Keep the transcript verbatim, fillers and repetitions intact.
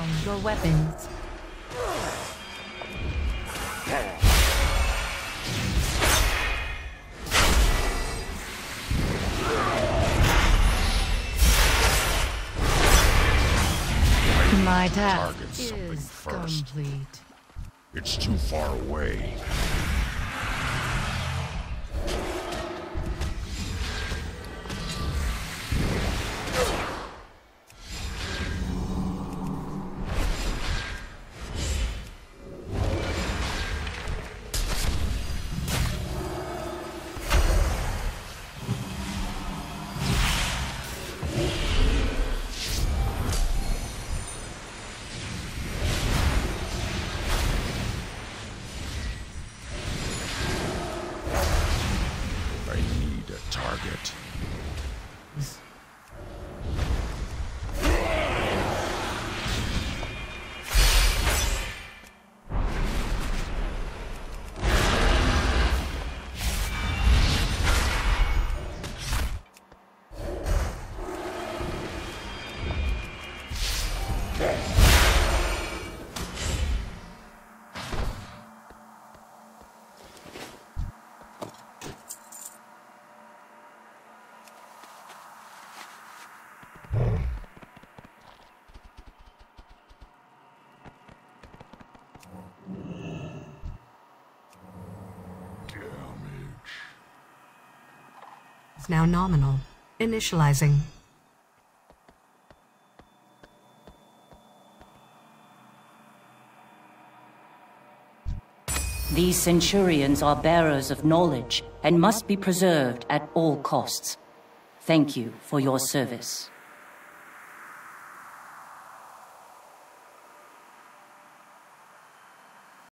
down your weapons. My task is complete. It's too far away. Target. Now nominal. Initializing. These Centurions are bearers of knowledge and must be preserved at all costs. Thank you for your service.